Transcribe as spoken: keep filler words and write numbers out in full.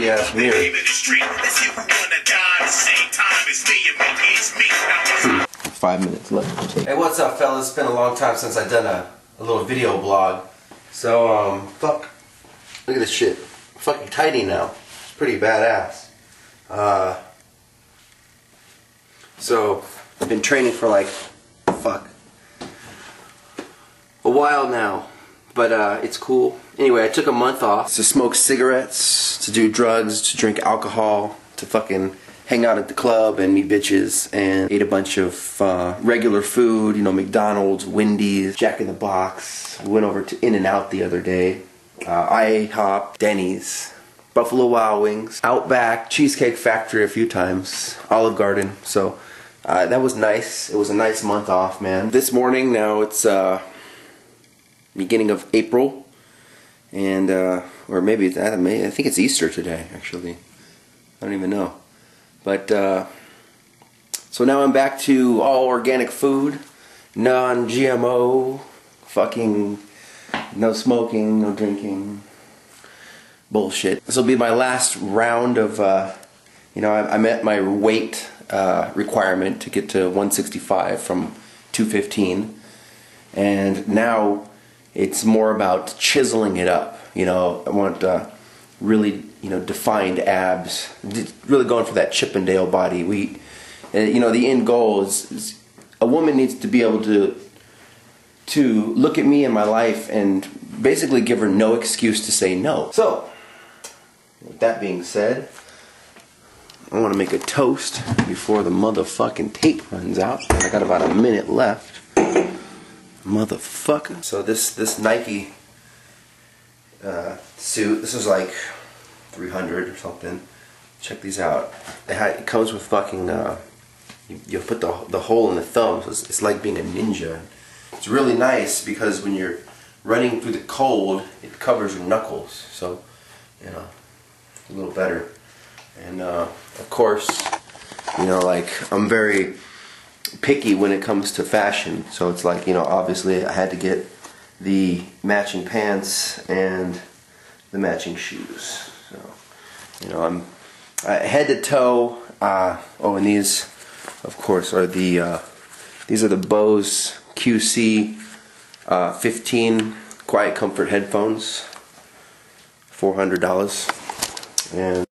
dirty ass beard. Five minutes left. Hey, what's up, fellas? It's been a long time since I've done a, a little video blog. So, um, fuck. Look at this shit. I'm fucking tidy now. It's pretty badass. Uh, so, I've been training for like, fuck, a while now. But uh, it's cool. Anyway, I took a month off to smoke cigarettes, to do drugs, to drink alcohol, to fucking hang out at the club and meet bitches, and ate a bunch of uh, regular food, you know, McDonald's, Wendy's, Jack in the Box. We went over to In-N-Out the other day, uh, IHOP, Denny's, Buffalo Wild Wings, Outback, Cheesecake Factory a few times, Olive Garden. So uh, that was nice. It was a nice month off, man. This morning now it's uh, beginning of April, and uh, or maybe it's, I think it's Easter today, actually. I don't even know. But uh, so now I'm back to all organic food, non-G M O, fucking no smoking, no drinking, bullshit. This will be my last round of, uh, you know, I, I met my weight uh, requirement to get to one sixty-five from two fifteen, and now it's more about chiseling it up. You know, I want uh, really, you know, defined abs. Really going for that Chippendale body. We, uh, you know, the end goal is, is a woman needs to be able to to look at me in my life and basically give her no excuse to say no. So, with that being said, I want to make a toast before the motherfucking tape runs out. I got about a minute left. Motherfucker. So this this Nike uh, suit, this is like three hundred or something. Check these out. It, ha it comes with fucking uh, you, you put the the hole in the thumb, so it's, it's like being a ninja. It's really nice because when you're running through the cold, it covers your knuckles, so you know, a little better. And uh, of course, you know, like I'm very picky when it comes to fashion, so it's like, you know, obviously I had to get the matching pants and the matching shoes. So, you know, I'm uh, head to toe. Uh, oh, and these, of course, are the uh, these are the Bose Q C uh, fifteen Quiet Comfort headphones, four hundred dollars, and